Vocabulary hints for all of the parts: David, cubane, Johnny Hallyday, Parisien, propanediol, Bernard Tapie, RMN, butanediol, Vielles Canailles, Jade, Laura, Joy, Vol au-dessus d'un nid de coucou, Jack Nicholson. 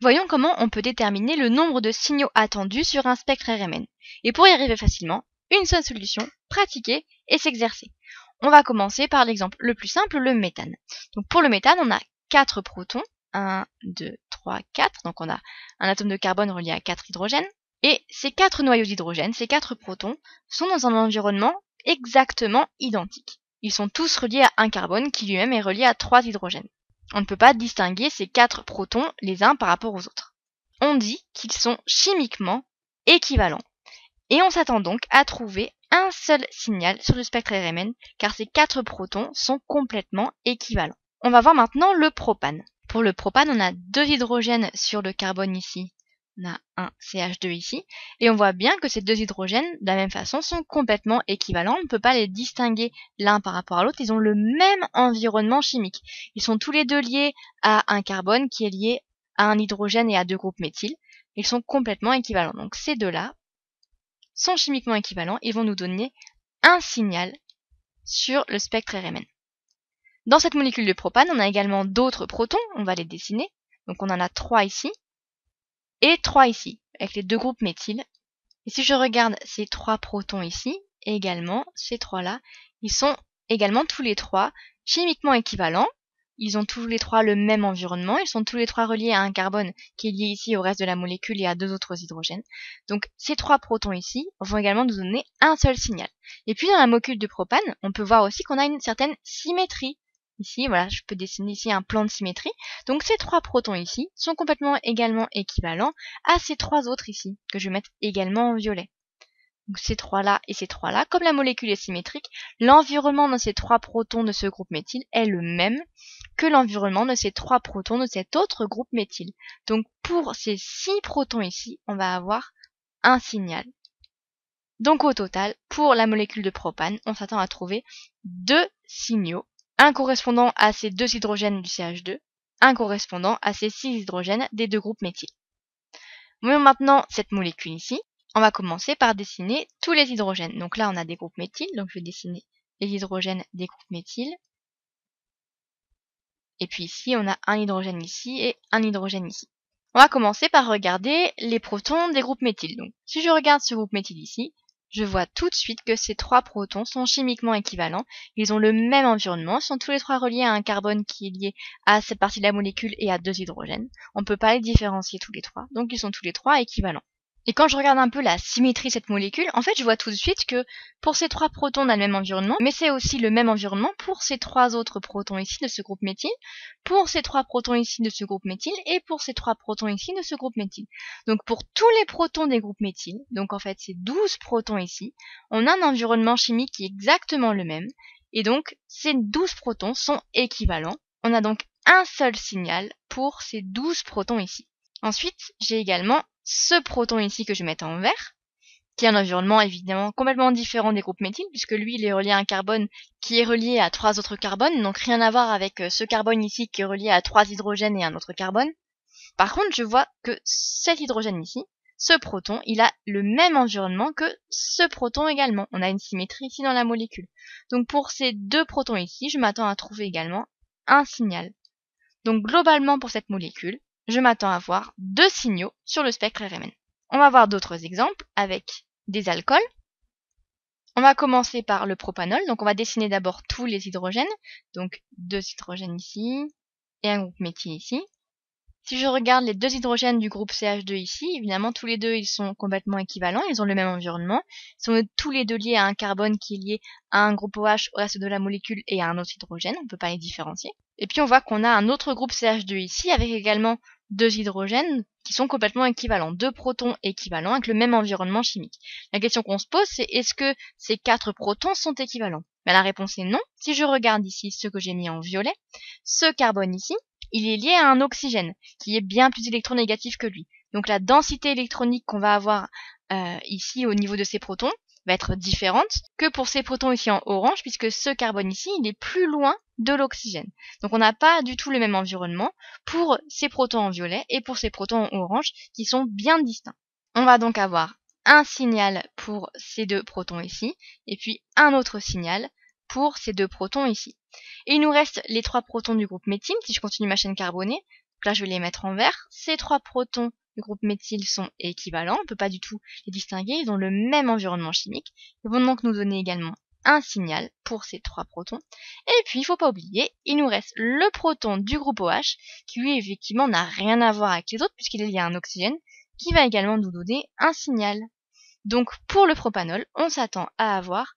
Voyons comment on peut déterminer le nombre de signaux attendus sur un spectre RMN. Et pour y arriver facilement, une seule solution, pratiquer et s'exercer. On va commencer par l'exemple le plus simple, le méthane. Donc pour le méthane, on a 4 protons, 1, 2, 3, 4, donc on a un atome de carbone relié à 4 hydrogènes. Et ces 4 noyaux d'hydrogène, ces 4 protons, sont dans un environnement exactement identique. Ils sont tous reliés à un carbone qui lui-même est relié à 3 hydrogènes. On ne peut pas distinguer ces 4 protons les uns par rapport aux autres. On dit qu'ils sont chimiquement équivalents. Et on s'attend donc à trouver un seul signal sur le spectre RMN, car ces 4 protons sont complètement équivalents. On va voir maintenant le propane. Pour le propane, on a 2 hydrogènes sur le carbone ici. On a un CH2 ici, et on voit bien que ces 2 hydrogènes, de la même façon, sont complètement équivalents. On ne peut pas les distinguer l'un par rapport à l'autre. Ils ont le même environnement chimique. Ils sont tous les deux liés à un carbone qui est lié à un hydrogène et à 2 groupes méthyl. Ils sont complètement équivalents. Donc ces deux-là sont chimiquement équivalents et vont nous donner un signal sur le spectre RMN. Dans cette molécule de propane, on a également d'autres protons. On va les dessiner. Donc on en a 3 ici. Et 3 ici, avec les 2 groupes méthyl. Et si je regarde ces 3 protons ici, et également ces 3-là, ils sont également tous les 3 chimiquement équivalents. Ils ont tous les 3 le même environnement. Ils sont tous les 3 reliés à un carbone qui est lié ici au reste de la molécule et à 2 autres hydrogènes. Donc ces 3 protons ici vont également nous donner un seul signal. Et puis dans la molécule de propane, on peut voir aussi qu'on a une certaine symétrie. Ici, voilà, je peux dessiner ici un plan de symétrie. Donc ces 3 protons ici sont complètement également équivalents à ces 3 autres ici, que je vais mettre également en violet. Donc ces 3-là et ces 3-là, comme la molécule est symétrique, l'environnement de ces 3 protons de ce groupe méthyl est le même que l'environnement de ces 3 protons de cet autre groupe méthyl. Donc pour ces 6 protons ici, on va avoir un signal. Donc au total, pour la molécule de propane, on s'attend à trouver 2 signaux. Un correspondant à ces 2 hydrogènes du CH2, un correspondant à ces 6 hydrogènes des 2 groupes méthyl. Voyons maintenant cette molécule ici. On va commencer par dessiner tous les hydrogènes. Donc là, on a des groupes méthyl, donc je vais dessiner les hydrogènes des groupes méthyl. Et puis ici, on a un hydrogène ici et un hydrogène ici. On va commencer par regarder les protons des groupes méthyl. Donc si je regarde ce groupe méthyl ici, je vois tout de suite que ces 3 protons sont chimiquement équivalents. Ils ont le même environnement, ils sont tous les 3 reliés à un carbone qui est lié à cette partie de la molécule et à 2 hydrogènes. On ne peut pas les différencier tous les 3, donc ils sont tous les 3 équivalents. Et quand je regarde un peu la symétrie de cette molécule, en fait je vois tout de suite que pour ces 3 protons on a le même environnement, mais c'est aussi le même environnement pour ces 3 autres protons ici de ce groupe méthyl, pour ces 3 protons ici de ce groupe méthyl, et pour ces 3 protons ici de ce groupe méthyl. Donc pour tous les protons des groupes méthyl, donc en fait ces 12 protons ici, on a un environnement chimique qui est exactement le même, et donc ces 12 protons sont équivalents. On a donc un seul signal pour ces 12 protons ici. Ensuite, j'ai également ce proton ici que je vais mettre en vert, qui a un environnement évidemment complètement différent des groupes méthyl, puisque lui il est relié à un carbone qui est relié à 3 autres carbones, donc rien à voir avec ce carbone ici qui est relié à 3 hydrogènes et un autre carbone. Par contre, je vois que cet hydrogène ici, ce proton, il a le même environnement que ce proton également. On a une symétrie ici dans la molécule. Donc pour ces 2 protons ici, je m'attends à trouver également un signal. Donc globalement pour cette molécule, je m'attends à voir 2 signaux sur le spectre RMN. On va voir d'autres exemples avec des alcools. On va commencer par le propanol. Donc on va dessiner d'abord tous les hydrogènes. Donc 2 hydrogènes ici et un groupe méthyl ici. Si je regarde les 2 hydrogènes du groupe CH2 ici, évidemment tous les 2 ils sont complètement équivalents, ils ont le même environnement. Ils sont tous les 2 liés à un carbone qui est lié à un groupe OH au reste de la molécule et à un autre hydrogène, on ne peut pas les différencier. Et puis on voit qu'on a un autre groupe CH2 ici avec également 2 hydrogènes qui sont complètement équivalents, 2 protons équivalents avec le même environnement chimique. La question qu'on se pose, c'est est-ce que ces 4 protons sont équivalents? Ben, la réponse est non. Si je regarde ici ce que j'ai mis en violet, ce carbone ici, il est lié à un oxygène qui est bien plus électronégatif que lui. Donc la densité électronique qu'on va avoir ici au niveau de ces protons va être différente que pour ces protons ici en orange, puisque ce carbone ici, il est plus loin de l'oxygène. Donc on n'a pas du tout le même environnement pour ces protons en violet et pour ces protons en orange qui sont bien distincts. On va donc avoir un signal pour ces 2 protons ici et puis un autre signal pour ces 2 protons ici. Et il nous reste les 3 protons du groupe méthyle, si je continue ma chaîne carbonée. Donc là, je vais les mettre en vert. Ces trois protons du groupe méthyle sont équivalents. On ne peut pas du tout les distinguer. Ils ont le même environnement chimique. Ils vont donc nous donner également un signal pour ces trois protons. Et puis, il ne faut pas oublier, il nous reste le proton du groupe OH, qui lui, effectivement, n'a rien à voir avec les autres, puisqu'il est lié à un oxygène, qui va également nous donner un signal. Donc, pour le propanol, on s'attend à avoir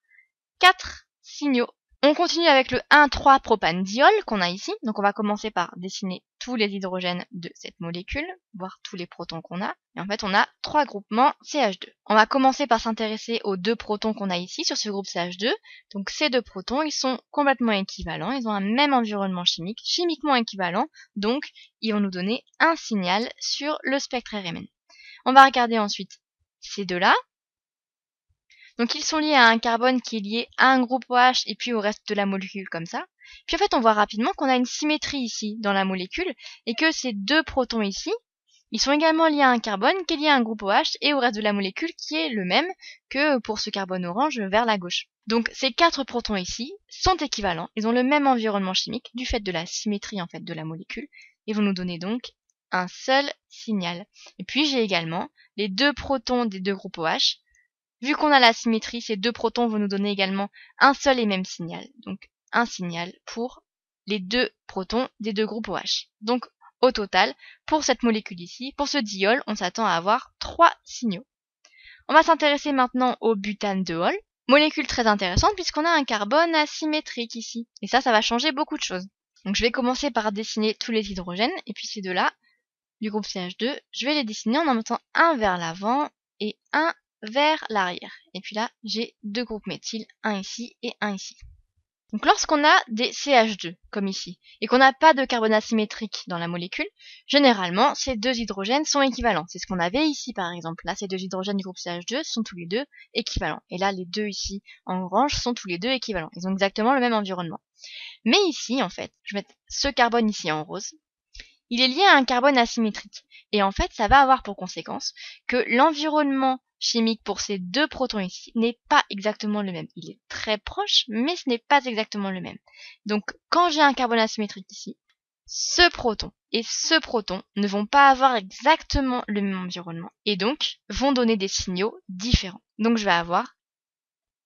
4 signaux. On continue avec le 1,3-propanediol qu'on a ici. Donc, on va commencer par dessiner tous les hydrogènes de cette molécule, voire tous les protons qu'on a. Et en fait, on a 3 groupements CH2. On va commencer par s'intéresser aux 2 protons qu'on a ici sur ce groupe CH2. Donc, ces 2 protons, ils sont complètement équivalents. Ils ont un même environnement chimique, chimiquement équivalent. Donc, ils vont nous donner un signal sur le spectre RMN. On va regarder ensuite ces deux-là. Donc ils sont liés à un carbone qui est lié à un groupe OH et puis au reste de la molécule comme ça. Puis en fait on voit rapidement qu'on a une symétrie ici dans la molécule et que ces 2 protons ici, ils sont également liés à un carbone qui est lié à un groupe OH et au reste de la molécule qui est le même que pour ce carbone orange vers la gauche. Donc ces 4 protons ici sont équivalents, ils ont le même environnement chimique du fait de la symétrie en fait de la molécule et vont nous donner donc un seul signal. Et puis j'ai également les 2 protons des 2 groupes OH. Vu qu'on a la symétrie, ces 2 protons vont nous donner également un seul et même signal. Donc un signal pour les 2 protons des 2 groupes OH. Donc au total, pour cette molécule ici, pour ce diol, on s'attend à avoir 3 signaux. On va s'intéresser maintenant au butanediol. Molécule très intéressante puisqu'on a un carbone asymétrique ici. Et ça va changer beaucoup de choses. Donc je vais commencer par dessiner tous les hydrogènes. Et puis ces deux-là, du groupe CH2, je vais les dessiner en mettant un vers l'avant et un vers l'arrière. Et puis là, j'ai 2 groupes méthyl, un ici et un ici. Donc lorsqu'on a des CH2, comme ici, et qu'on n'a pas de carbone asymétrique dans la molécule, généralement, ces 2 hydrogènes sont équivalents. C'est ce qu'on avait ici, par exemple. Là, ces 2 hydrogènes du groupe CH2 sont tous les 2 équivalents. Et là, les 2 ici, en orange, sont tous les 2 équivalents. Ils ont exactement le même environnement. Mais ici, en fait, je vais mettre ce carbone ici en rose. Il est lié à un carbone asymétrique. Et en fait, ça va avoir pour conséquence que l'environnement chimique pour ces 2 protons ici n'est pas exactement le même. Il est très proche, mais ce n'est pas exactement le même. Donc, quand j'ai un carbone asymétrique ici, ce proton et ce proton ne vont pas avoir exactement le même environnement et donc vont donner des signaux différents. Donc, je vais avoir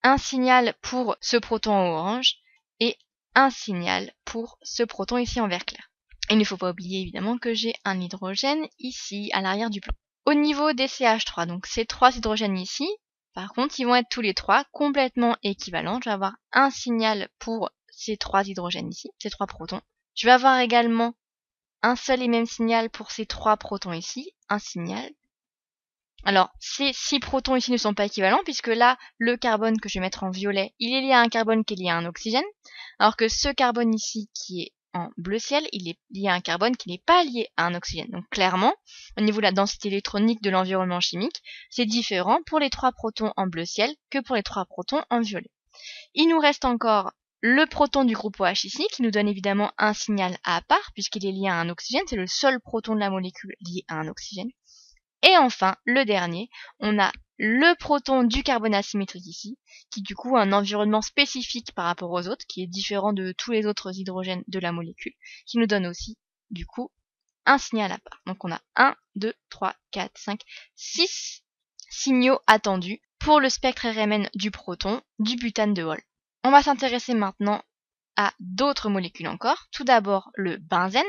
un signal pour ce proton en orange et un signal pour ce proton ici en vert clair. Il ne faut pas oublier évidemment que j'ai un hydrogène ici à l'arrière du plan. Au niveau des CH3, donc ces 3 hydrogènes ici, par contre, ils vont être tous les 3 complètement équivalents. Je vais avoir un signal pour ces 3 hydrogènes ici, ces 3 protons. Je vais avoir également un seul et même signal pour ces 3 protons ici, un signal. Alors, ces 6 protons ici ne sont pas équivalents, puisque là, le carbone que je vais mettre en violet, il est lié à un carbone qui est lié à un oxygène, alors que ce carbone ici qui est en bleu ciel, il est lié à un carbone qui n'est pas lié à un oxygène. Donc clairement, au niveau de la densité électronique de l'environnement chimique, c'est différent pour les 3 protons en bleu ciel que pour les 3 protons en violet. Il nous reste encore le proton du groupe OH ici, qui nous donne évidemment un signal à part, puisqu'il est lié à un oxygène, c'est le seul proton de la molécule lié à un oxygène. Et enfin, le dernier, on a le proton du carbone asymétrique ici, qui du coup a un environnement spécifique par rapport aux autres, qui est différent de tous les autres hydrogènes de la molécule, qui nous donne aussi, du coup, un signal à part. Donc on a 1, 2, 3, 4, 5, 6 signaux attendus pour le spectre RMN du proton, du butanediol. On va s'intéresser maintenant à d'autres molécules encore. Tout d'abord le benzène.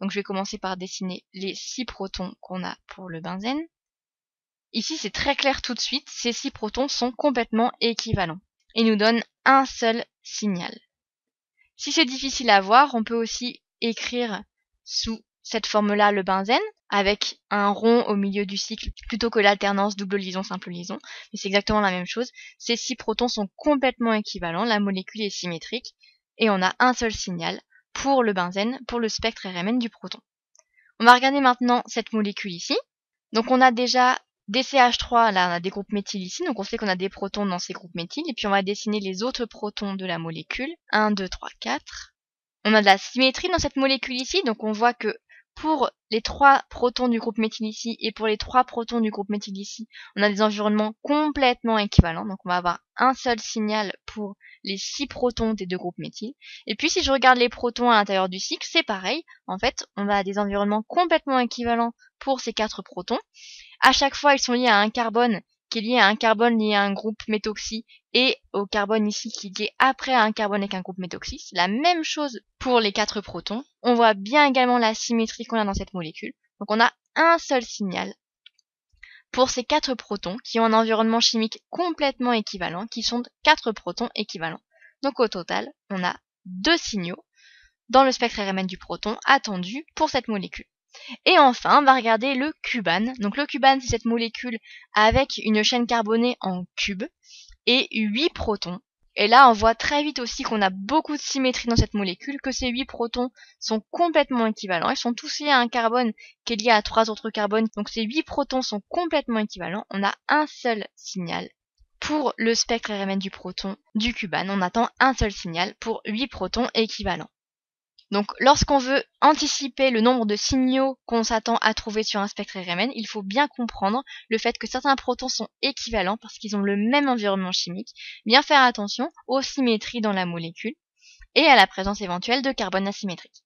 Donc je vais commencer par dessiner les 6 protons qu'on a pour le benzène. Ici, c'est très clair tout de suite, ces 6 protons sont complètement équivalents et nous donnent un seul signal. Si c'est difficile à voir, on peut aussi écrire sous cette forme-là le benzène avec un rond au milieu du cycle plutôt que l'alternance double liaison, simple liaison. Mais c'est exactement la même chose. Ces 6 protons sont complètement équivalents, la molécule est symétrique et on a un seul signal pour le benzène, pour le spectre RMN du proton. On va regarder maintenant cette molécule ici. Donc on a déjà des CH3, là on a des groupes méthyl ici, donc on sait qu'on a des protons dans ces groupes méthyl, et puis on va dessiner les autres protons de la molécule, 1, 2, 3, 4. On a de la symétrie dans cette molécule ici, donc on voit que pour les trois protons du groupe méthyle ici et pour les trois protons du groupe méthyle ici, on a des environnements complètement équivalents. Donc on va avoir un seul signal pour les 6 protons des 2 groupes méthyle. Et puis si je regarde les protons à l'intérieur du cycle, c'est pareil. En fait, on a des environnements complètement équivalents pour ces 4 protons. À chaque fois, ils sont liés à un carbone qui est lié à un carbone lié à un groupe méthoxy et au carbone ici qui est lié après à un carbone avec un groupe méthoxy. C'est la même chose pour les 4 protons. On voit bien également la symétrie qu'on a dans cette molécule. Donc on a un seul signal pour ces 4 protons qui ont un environnement chimique complètement équivalent, qui sont 4 protons équivalents. Donc au total, on a 2 signaux dans le spectre RMN du proton attendu pour cette molécule. Et enfin, on va regarder le cubane. Donc le cubane, c'est cette molécule avec une chaîne carbonée en cube et 8 protons. Et là, on voit très vite aussi qu'on a beaucoup de symétrie dans cette molécule, que ces 8 protons sont complètement équivalents. Ils sont tous liés à un carbone qui est lié à 3 autres carbones. Donc ces 8 protons sont complètement équivalents. On a un seul signal pour le spectre RMN du proton du cubane. On attend un seul signal pour 8 protons équivalents. Donc, lorsqu'on veut anticiper le nombre de signaux qu'on s'attend à trouver sur un spectre RMN, il faut bien comprendre le fait que certains protons sont équivalents parce qu'ils ont le même environnement chimique, bien faire attention aux symétries dans la molécule et à la présence éventuelle de carbone asymétrique.